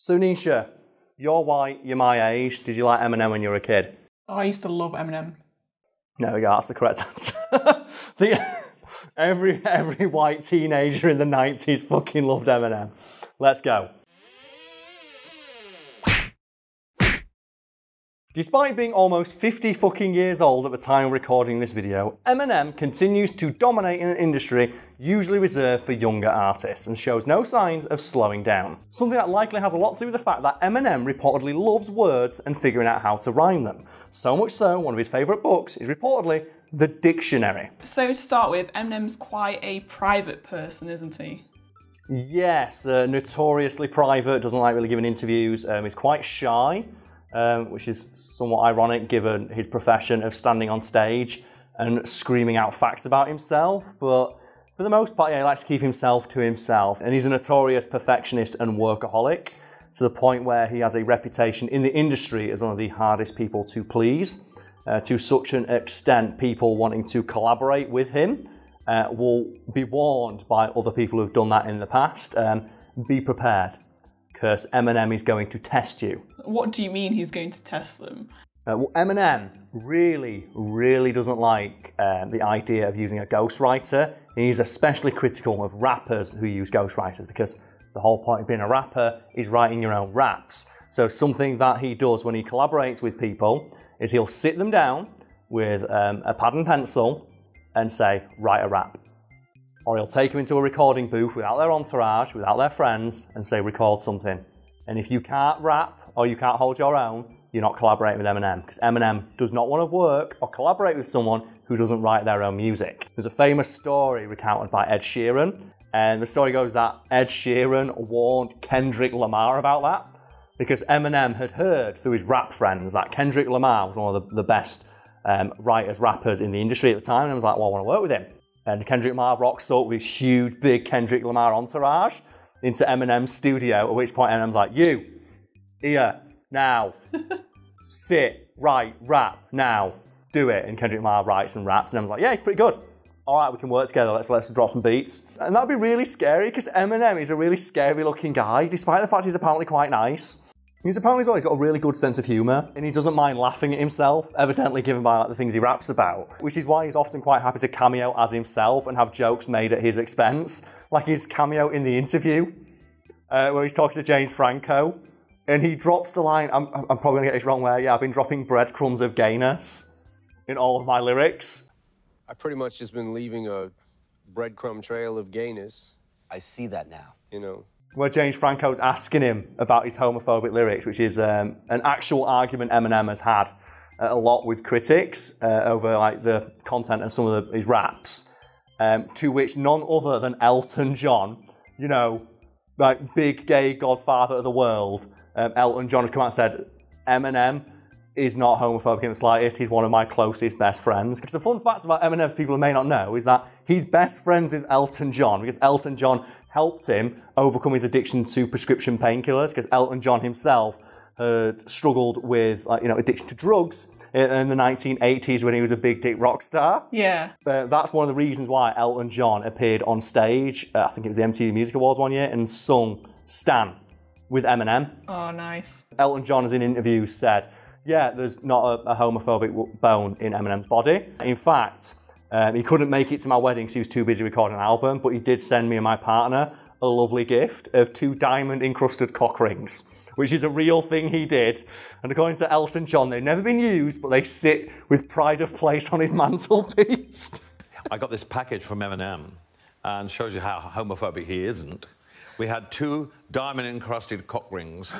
So Nisha, you're white, you're my age. Did you like Eminem when you were a kid? Oh, I used to love Eminem. No, yeah, that's the correct answer. Every white teenager in the 90s fucking loved Eminem. Let's go. Despite being almost 50 fucking years old at the time of recording this video, Eminem continues to dominate in an industry usually reserved for younger artists and shows no signs of slowing down. Something that likely has a lot to do with the fact that Eminem reportedly loves words and figuring out how to rhyme them. So much so, one of his favourite books is reportedly The Dictionary. So to start with, Eminem's quite a private person, isn't he? Yes, notoriously private, doesn't like really giving interviews, he's quite shy. Which is somewhat ironic given his profession of standing on stage and screaming out facts about himself, but for the most part, yeah, he likes to keep himself to himself, and he's a notorious perfectionist and workaholic to the point where he has a reputation in the industry as one of the hardest people to please, to such an extent people wanting to collaborate with him will be warned by other people who've done that in the past, be prepared. Curse, Eminem is going to test you. What do you mean he's going to test them? Well, Eminem really doesn't like the idea of using a ghostwriter. He's especially critical of rappers who use ghostwriters because the whole point of being a rapper is writing your own raps. So something that he does when he collaborates with people is he'll sit them down with a pad and pencil and say, write a rap. Or he'll take them into a recording booth without their entourage, without their friends, and say, record something. And if you can't rap or you can't hold your own, you're not collaborating with Eminem, because Eminem does not want to work or collaborate with someone who doesn't write their own music. There's a famous story recounted by Ed Sheeran, and the story goes that Ed Sheeran warned Kendrick Lamar about that, because Eminem had heard through his rap friends that Kendrick Lamar was one of the best writers, rappers in the industry at the time, and I was like, well, I want to work with him. And Kendrick Lamar rocks up with his huge, big Kendrick Lamar entourage into Eminem's studio, at which point Eminem's like, you, here, now, sit, write, rap, now, do it. And Kendrick Lamar writes and raps, and Eminem's like, yeah, he's pretty good. All right, we can work together, let's drop some beats. And that'd be really scary, because Eminem is a really scary looking guy, despite the fact he's apparently quite nice. He's apparently as well, he's got a really good sense of humour, and he doesn't mind laughing at himself, evidently given by like, the things he raps about, which is why he's often quite happy to cameo as himself and have jokes made at his expense, like his cameo in The Interview, where he's talking to James Franco, and he drops the line, I'm probably going to get this wrong, where, yeah, I've been dropping breadcrumbs of gayness in all of my lyrics. I've pretty much just been leaving a breadcrumb trail of gayness. I see that now. You know. Where James Franco's asking him about his homophobic lyrics, which is an actual argument Eminem has had a lot with critics over like the content and some of his raps, to which none other than Elton John, you know, like big gay godfather of the world, Elton John has come out and said, Eminem is not homophobic in the slightest, he's one of my closest best friends. Because the fun fact about Eminem, for people who may not know, is that he's best friends with Elton John, because Elton John helped him overcome his addiction to prescription painkillers, because Elton John himself had struggled with addiction to drugs in the 1980s when he was a big dick rock star. Yeah. But that's one of the reasons why Elton John appeared on stage, I think it was the MTV Music Awards one year, and sung Stan with Eminem. Oh, nice. Elton John has in interviews said, yeah, there's not a homophobic bone in Eminem's body. In fact, he couldn't make it to my wedding because he was too busy recording an album, but he did send me and my partner a lovely gift of 2 diamond-encrusted cock rings, which is a real thing he did. And according to Elton John, they've never been used, but they sit with pride of place on his mantelpiece. I got this package from Eminem, and shows you how homophobic he isn't. We had 2 diamond-encrusted cock rings.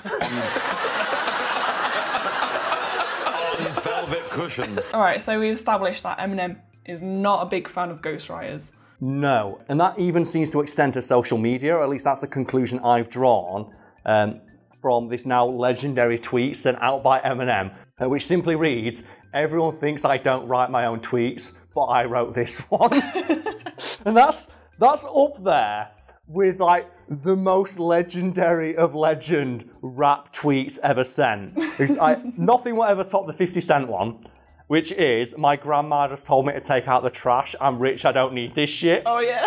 Velvet cushions. All right, so we've established that Eminem is not a big fan of ghostwriters. No, and that even seems to extend to social media, or at least that's the conclusion I've drawn from this now legendary tweet sent out by Eminem, which simply reads, everyone thinks I don't write my own tweets, but I wrote this one. And that's up there with like the most legendary of legend rap tweets ever sent. Nothing will ever top the 50 Cent one, which is, my grandma just told me to take out the trash, I'm rich, I don't need this shit. Oh yeah.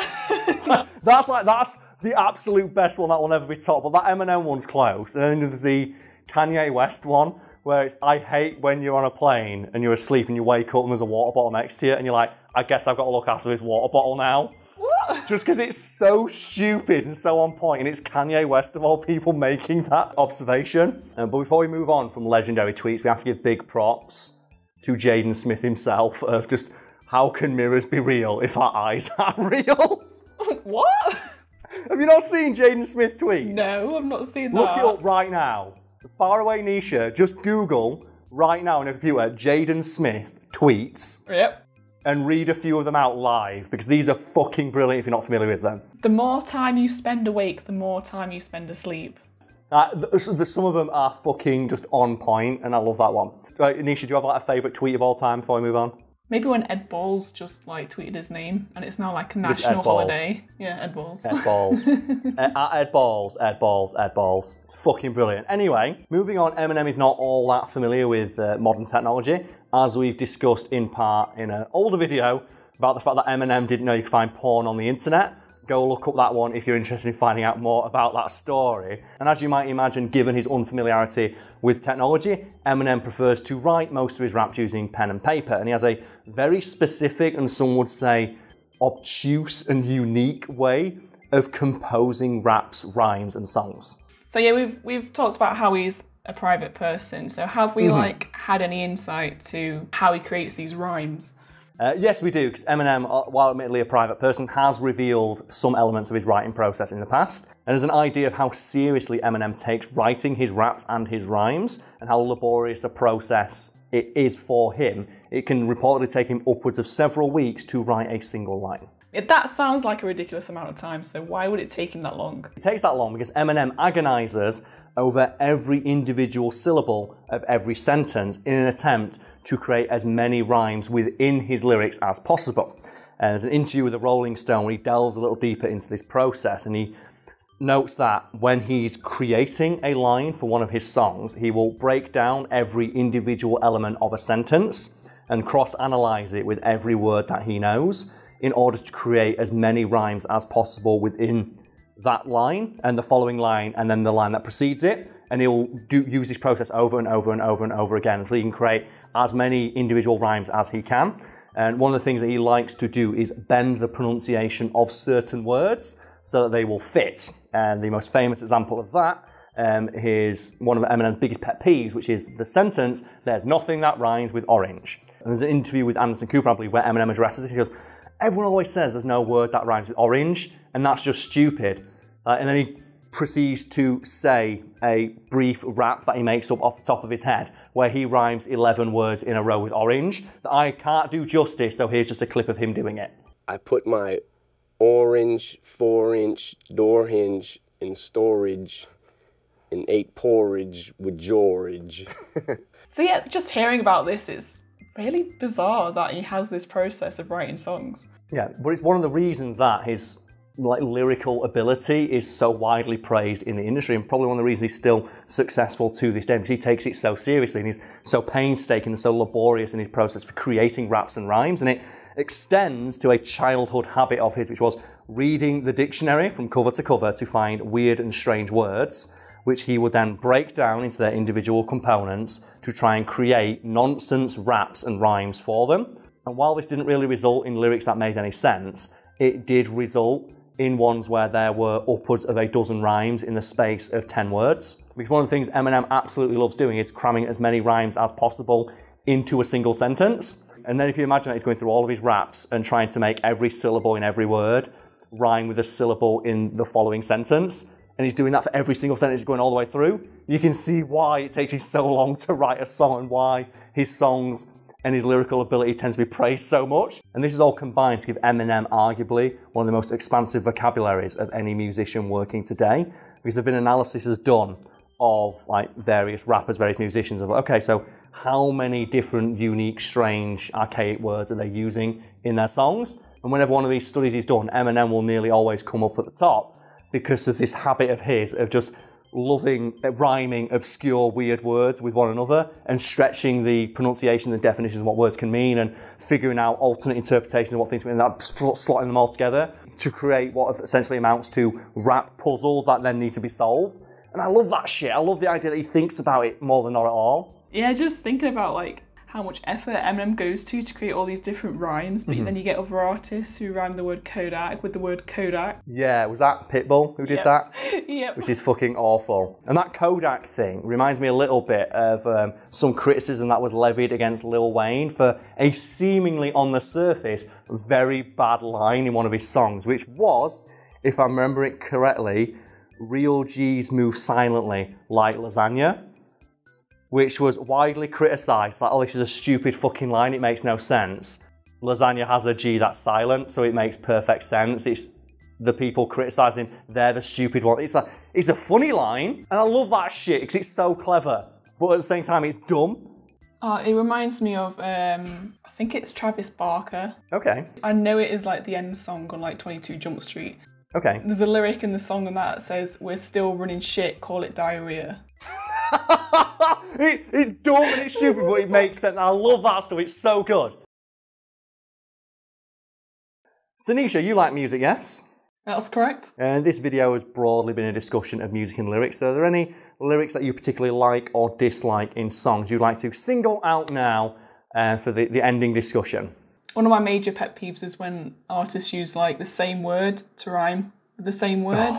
That's the absolute best one that will never be topped. But that Eminem one's close. And then there's the Kanye West one, where it's, I hate when you're on a plane and you're asleep and you wake up and there's a water bottle next to you and you're like, I guess I've got to look after this water bottle now. What? Just because it's so stupid and so on point, and it's Kanye West of all people making that observation. But before we move on from legendary tweets, we have to give big props to Jaden Smith himself of just, how can mirrors be real if our eyes are real? What? Have you not seen Jaden Smith tweets? No, I've not seen that. Look it up right now. Faraway Nisha, just Google right now on your computer, Jaden Smith tweets. Yep. And read a few of them out live, because these are fucking brilliant if you're not familiar with them. The more time you spend awake, the more time you spend asleep. Some of them are fucking just on point, and I love that one. Right, Nisha, do you have like a favourite tweet of all time before we move on? Maybe when Ed Balls just like tweeted his name, and it's now like a national holiday. Yeah, Ed Balls. Ed Balls. Ed Balls. Ed Balls. Ed Balls. It's fucking brilliant. Anyway, moving on. Eminem is not all that familiar with modern technology, as we've discussed in part in an older video about the fact that Eminem didn't know you could find porn on the internet. Go look up that one if you're interested in finding out more about that story. And as you might imagine, given his unfamiliarity with technology, Eminem prefers to write most of his raps using pen and paper. And he has a very specific and some would say obtuse and unique way of composing raps, rhymes and songs. So yeah, we've talked about how he's a private person. So have we like had any insight to how he creates these rhymes? Yes, we do, because Eminem, while admittedly a private person, has revealed some elements of his writing process in the past. And there's an idea of how seriously Eminem takes writing his raps and his rhymes, and how laborious a process it is for him. It can reportedly take him upwards of several weeks to write a single line. That sounds like a ridiculous amount of time, so why would it take him that long? It takes that long because Eminem agonises over every individual syllable of every sentence in an attempt to create as many rhymes within his lyrics as possible. And there's an interview with the Rolling Stone where he delves a little deeper into this process, and he notes that when he's creating a line for one of his songs, he will break down every individual element of a sentence and cross-analyse it with every word that he knows, in order to create as many rhymes as possible within that line and the following line and then the line that precedes it. And he'll use this process over and over and over and over again, so he can create as many individual rhymes as he can. And one of the things that he likes to do is bend the pronunciation of certain words so that they will fit. And the most famous example of that is one of Eminem's biggest pet peeves, which is the sentence, there's nothing that rhymes with orange. And there's an interview with Anderson Cooper, I believe, where Eminem addresses it. He goes, everyone always says there's no word that rhymes with orange, and that's just stupid. And then he proceeds to say a brief rap that he makes up off the top of his head, where he rhymes 11 words in a row with orange, that I can't do justice, so here's just a clip of him doing it. I put my orange 4-inch door hinge in storage and ate porridge with George. So yeah, just hearing about this is really bizarre that he has this process of writing songs. Yeah, but it's one of the reasons that his like lyrical ability is so widely praised in the industry, and probably one of the reasons he's still successful to this day, because he takes it so seriously and he's so painstaking and so laborious in his process for creating raps and rhymes. And it extends to a childhood habit of his, which was reading the dictionary from cover to cover to find weird and strange words, which he would then break down into their individual components to try and create nonsense raps and rhymes for them. And while this didn't really result in lyrics that made any sense, it did result in ones where there were upwards of a dozen rhymes in the space of 10 words. Because one of the things Eminem absolutely loves doing is cramming as many rhymes as possible into a single sentence. And then if you imagine that he's going through all of his raps and trying to make every syllable in every word rhyme with a syllable in the following sentence, and he's doing that for every single sentence going all the way through, you can see why it takes him so long to write a song and why his songs and his lyrical ability tends to be praised so much. And this is all combined to give Eminem arguably one of the most expansive vocabularies of any musician working today, because there have been analyses done of like various rappers, various musicians, of okay, so how many different unique, strange, archaic words are they using in their songs? And whenever one of these studies is done, Eminem will nearly always come up at the top, because of this habit of his of just loving, rhyming, obscure, weird words with one another and stretching the pronunciation and definitions of what words can mean and figuring out alternate interpretations of what things mean, and that slotting them all together to create what essentially amounts to rap puzzles that then need to be solved. And I love that shit. I love the idea that he thinks about it more than not at all. Yeah, just thinking about like how much effort Eminem goes to create all these different rhymes, but then you get other artists who rhyme the word Kodak with the word Kodak. Yeah, was that Pitbull who did that? Yep. Which is fucking awful. And that Kodak thing reminds me a little bit of some criticism that was levied against Lil Wayne for a seemingly, on the surface, very bad line in one of his songs, which was, if I remember it correctly, real G's move silently like lasagna, which was widely criticised, like, oh, this is a stupid fucking line, it makes no sense. Lasagna has a G that's silent, so it makes perfect sense. It's the people criticising, they're the stupid one. It's a funny line, and I love that shit, because it's so clever, but at the same time, it's dumb. Oh, it reminds me of, I think it's Travis Barker. Okay. I know it is like the end song on like 22 Jump Street. Okay. There's a lyric in the song on that says, we're still running shit, call it diarrhea. It's dumb and it's stupid, but it makes sense. I love that stuff. It's so good. So Nisha, you like music, yes? That's correct. And this video has broadly been a discussion of music and lyrics. So are there any lyrics that you particularly like or dislike in songs you'd like to single out now for the ending discussion? One of my major pet peeves is when artists use like the same word to rhyme with the same word.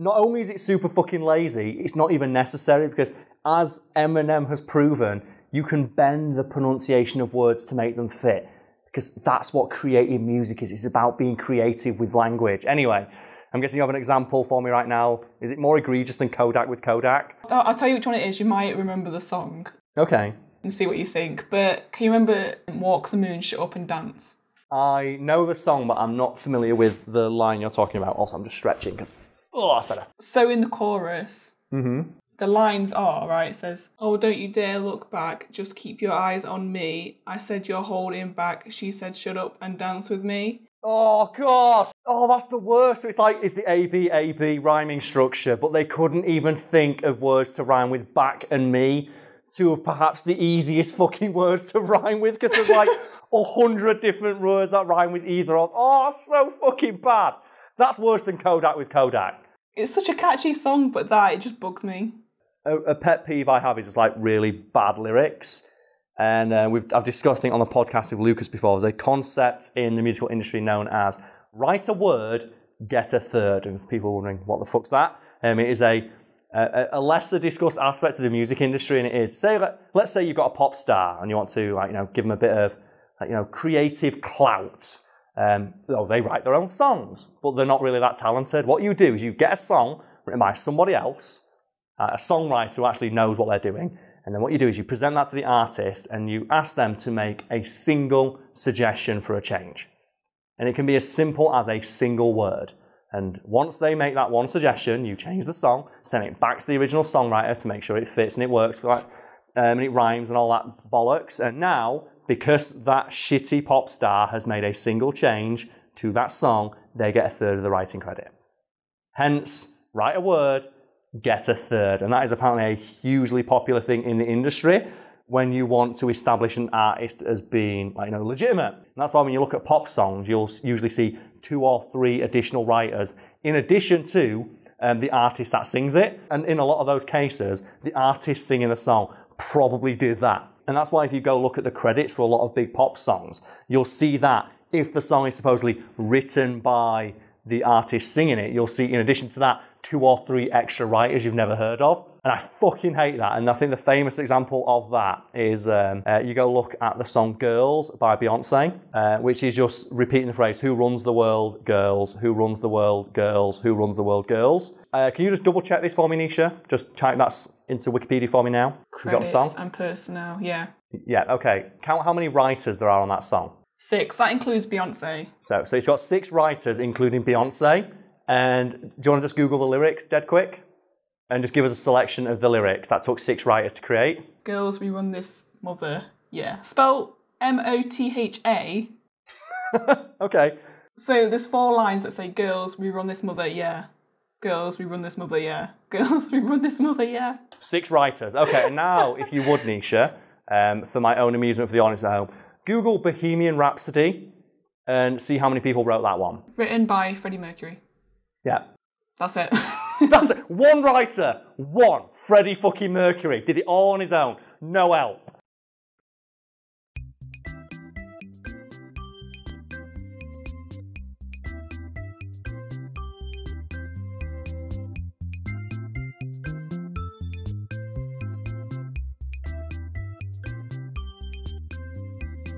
Not only is it super fucking lazy, it's not even necessary because as Eminem has proven, you can bend the pronunciation of words to make them fit because that's what creative music is. It's about being creative with language. Anyway, I'm guessing you have an example for me right now. Is it more egregious than Kodak with Kodak? I'll tell you which one it is. You might remember the song. Okay. And see what you think. But can you remember Walk the Moon, Shut Up and Dance? I know the song, but I'm not familiar with the line you're talking about. Also, I'm just stretching because... Oh, that's better. So in the chorus, the lines are, right, it says, oh, don't you dare look back, just keep your eyes on me. I said you're holding back, she said shut up and dance with me. Oh, God. Oh, that's the worst. So it's like, it's the A-B-A-B rhyming structure, but they couldn't even think of words to rhyme with back and me, two of perhaps the easiest fucking words to rhyme with, because there's like 100 different words that rhyme with either of. Oh, that's so fucking bad. That's worse than Kodak with Kodak. It's such a catchy song, but that, it just bugs me. A pet peeve I have is just like really bad lyrics. And I've discussed it on the podcast with Lucas before. There's a concept in the musical industry known as write a word, get a third. And if people are wondering, what the fuck's that? It is a lesser discussed aspect of the music industry. And it is, say, let's say you've got a pop star and you want to like, you know, give them a bit of like, you know, creative clout. Oh, they write their own songs, but they're not really that talented. What you do is you get a song written by somebody else, a songwriter who actually knows what they're doing, and then what you do is you present that to the artist and you ask them to make a single suggestion for a change. And it can be as simple as a single word. And once they make that one suggestion, you change the song, send it back to the original songwriter to make sure it fits and it works for that, and it rhymes and all that bollocks. And now... because that shitty pop star has made a single change to that song, they get a third of the writing credit. Hence, write a word, get a third. And that is apparently a hugely popular thing in the industry when you want to establish an artist as being, like, you know, legitimate. And that's why when you look at pop songs, you'll usually see 2 or 3 additional writers in addition to the artist that sings it. And in a lot of those cases, the artist singing the song probably did that. And that's why if you go look at the credits for a lot of big pop songs, you'll see that if the song is supposedly written by the artist singing it, you'll see in addition to that 2 or 3 extra writers you've never heard of. And I fucking hate that. And I think the famous example of that is you go look at the song Girls by Beyonce, which is just repeating the phrase, who runs the world, girls, who runs the world, girls, who runs the world, girls. Can you just double check this for me, Nisha? Just type that into Wikipedia for me now. We've got a song. And personnel, yeah. Yeah, okay. Count how many writers there are on that song. 6, that includes Beyonce. So it's got 6 writers, including Beyonce. And do you want to just Google the lyrics dead quick? And just give us a selection of the lyrics that took 6 writers to create. Girls, we run this mother. Yeah. Spell M-O-T-H-A. Okay. So there's 4 lines that say, girls, we run this mother. Yeah. Girls, we run this mother, yeah. Girls, we run this mother, yeah. 6 writers. Okay, and now, if you would, Nisha, for my own amusement, for the audience at home, Google Bohemian Rhapsody and see how many people wrote that one. Written by Freddie Mercury. Yeah. That's it. That's it. One writer. One. Freddie fucking Mercury. Did it all on his own. No help.